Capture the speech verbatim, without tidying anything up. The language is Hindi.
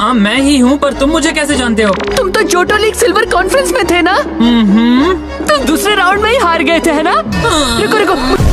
हाँ मैं ही हूँ, पर तुम मुझे कैसे जानते हो? तुम तो जोटो लीग सिल्वर कॉन्फ्रेंस में थे ना? तुम दूसरे राउंड में ही हार गए थे है ना? रुको रुको